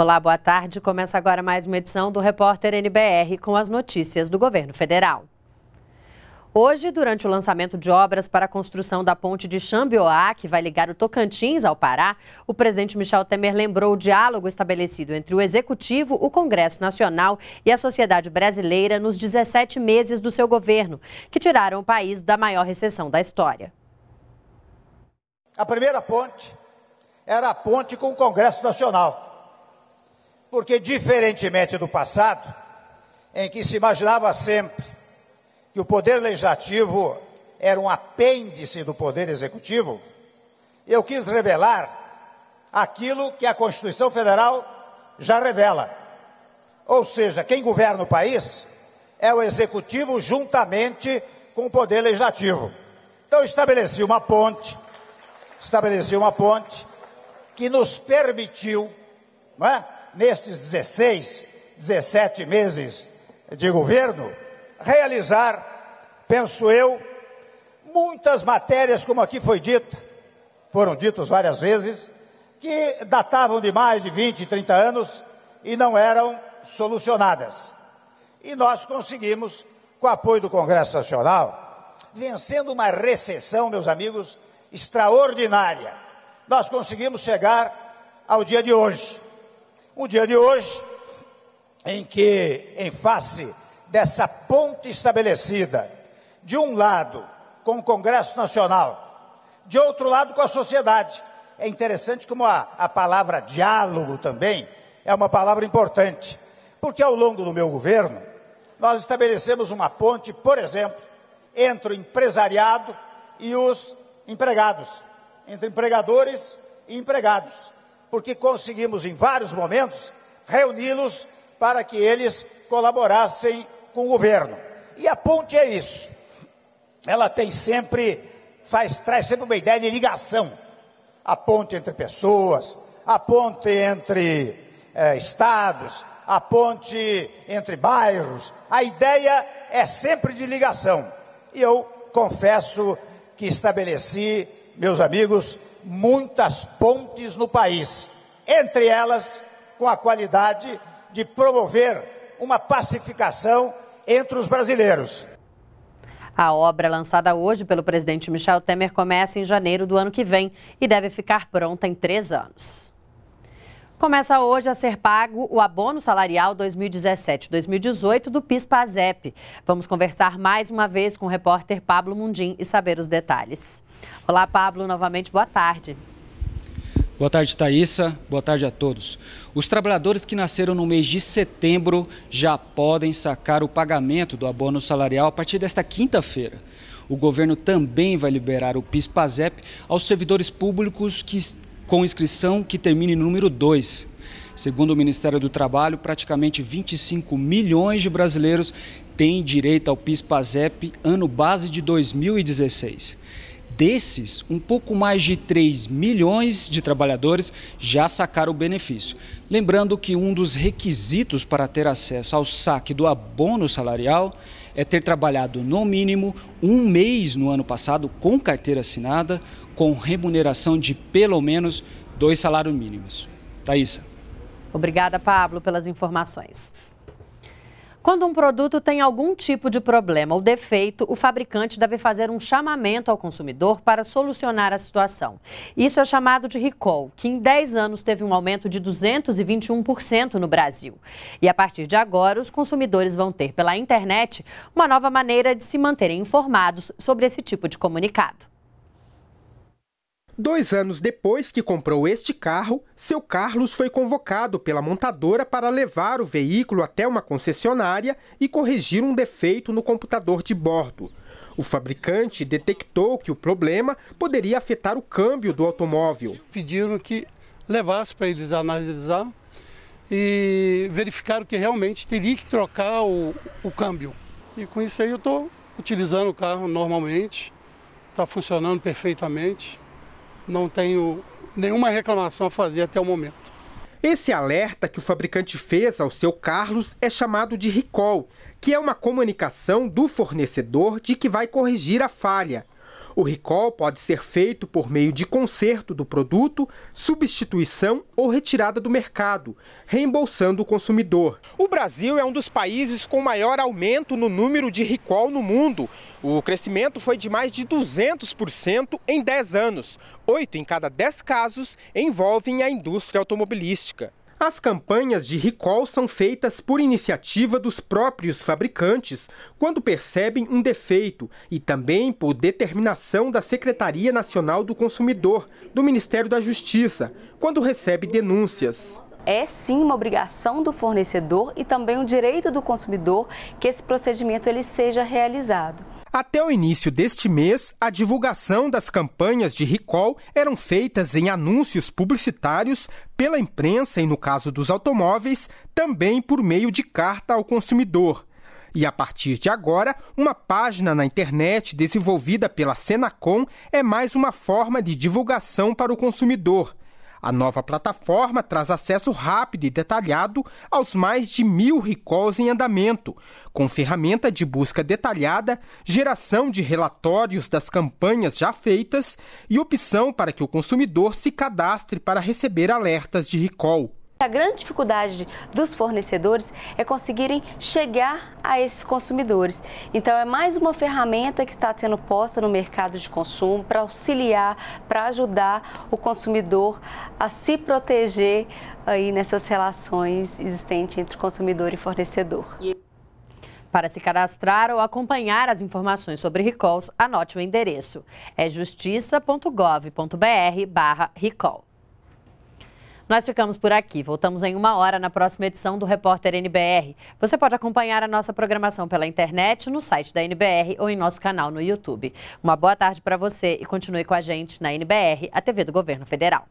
Olá, boa tarde. Começa agora mais uma edição do Repórter NBR com as notícias do governo federal. Hoje, durante o lançamento de obras para a construção da ponte de Xambioá, que vai ligar o Tocantins ao Pará, o presidente Michel Temer lembrou o diálogo estabelecido entre o Executivo, o Congresso Nacional e a sociedade brasileira nos 17 meses do seu governo, que tiraram o país da maior recessão da história. A primeira ponte era a ponte com o Congresso Nacional, porque, diferentemente do passado, em que se imaginava sempre que o Poder Legislativo era um apêndice do Poder Executivo, eu quis revelar aquilo que a Constituição Federal já revela. Ou seja, quem governa o país é o Executivo juntamente com o Poder Legislativo. Então, estabeleci uma ponte que nos permitiu, não é, nestes 17 meses de governo, realizar, penso eu, muitas matérias, como aqui foi dito, foram ditas várias vezes, que datavam de mais de 20, 30 anos e não eram solucionadas. E nós conseguimos, com o apoio do Congresso Nacional, vencendo uma recessão, meus amigos, extraordinária. Nós conseguimos chegar ao dia de hoje. Um dia de hoje em que, em face dessa ponte estabelecida, de um lado com o Congresso Nacional, de outro lado com a sociedade. É interessante como a palavra diálogo também é uma palavra importante, porque ao longo do meu governo, nós estabelecemos uma ponte, por exemplo, entre o empresariado e os empregados, entre empregadores e empregados, porque conseguimos em vários momentos reuni-los para que eles colaborassem com o governo. E a ponte é isso. Ela tem sempre, traz sempre uma ideia de ligação. A ponte entre pessoas, a ponte entre estados, a ponte entre bairros. A ideia é sempre de ligação. E eu confesso que estabeleci, meus amigos, muitas pontes no país. Entre elas, com a qualidade de promover uma pacificação entre os brasileiros. A obra lançada hoje pelo presidente Michel Temer começa em janeiro do ano que vem e deve ficar pronta em 3 anos. Começa hoje a ser pago o abono salarial 2017-2018 do PIS-PASEP. Vamos conversar mais uma vez com o repórter Pablo Mundim e saber os detalhes. Olá, Pablo, novamente boa tarde. Boa tarde, Thaísa. Boa tarde a todos. Os trabalhadores que nasceram no mês de setembro já podem sacar o pagamento do abono salarial a partir desta quinta-feira. O governo também vai liberar o PIS-PASEP aos servidores públicos com inscrição que termine no número 2. Segundo o Ministério do Trabalho, praticamente 25 milhões de brasileiros têm direito ao PIS-PASEP ano base de 2016. Desses, um pouco mais de 3 milhões de trabalhadores já sacaram o benefício. Lembrando que um dos requisitos para ter acesso ao saque do abono salarial é ter trabalhado no mínimo um mês no ano passado com carteira assinada, com remuneração de pelo menos 2 salários mínimos. Thaísa. Obrigada, Pablo, pelas informações. Quando um produto tem algum tipo de problema ou defeito, o fabricante deve fazer um chamamento ao consumidor para solucionar a situação. Isso é chamado de recall, que em 10 anos teve um aumento de 221% no Brasil. E a partir de agora, os consumidores vão ter pela internet uma nova maneira de se manterem informados sobre esse tipo de comunicado. 2 anos depois que comprou este carro, seu Carlos foi convocado pela montadora para levar o veículo até uma concessionária e corrigir um defeito no computador de bordo. O fabricante detectou que o problema poderia afetar o câmbio do automóvel. Pediram que levasse para eles analisar e verificaram que realmente teria que trocar o câmbio. E com isso aí eu estou utilizando o carro normalmente, está funcionando perfeitamente. Não tenho nenhuma reclamação a fazer até o momento. Esse alerta que o fabricante fez ao seu Carlos é chamado de recall, que é uma comunicação do fornecedor de que vai corrigir a falha. O recall pode ser feito por meio de conserto do produto, substituição ou retirada do mercado, reembolsando o consumidor. O Brasil é um dos países com maior aumento no número de recall no mundo. O crescimento foi de mais de 200% em 10 anos. 8 em cada 10 casos envolvem a indústria automobilística. As campanhas de recall são feitas por iniciativa dos próprios fabricantes, quando percebem um defeito, e também por determinação da Secretaria Nacional do Consumidor, do Ministério da Justiça, quando recebe denúncias. É sim uma obrigação do fornecedor e também um direito do consumidor que esse procedimento ele seja realizado. Até o início deste mês, a divulgação das campanhas de recall eram feitas em anúncios publicitários, pela imprensa e, no caso dos automóveis, também por meio de carta ao consumidor. E a partir de agora, uma página na internet desenvolvida pela Senacom é mais uma forma de divulgação para o consumidor. A nova plataforma traz acesso rápido e detalhado aos mais de 1000 recalls em andamento, com ferramenta de busca detalhada, geração de relatórios das campanhas já feitas e opção para que o consumidor se cadastre para receber alertas de recall. A grande dificuldade dos fornecedores é conseguirem chegar a esses consumidores. Então, é mais uma ferramenta que está sendo posta no mercado de consumo para auxiliar, para ajudar o consumidor a se proteger aí nessas relações existentes entre consumidor e fornecedor. Para se cadastrar ou acompanhar as informações sobre recalls, anote o endereço. É justiça.gov.br/recall. Nós ficamos por aqui. Voltamos em 1 hora na próxima edição do Repórter NBR. Você pode acompanhar a nossa programação pela internet, no site da NBR ou em nosso canal no YouTube. Uma boa tarde para você e continue com a gente na NBR, a TV do Governo Federal.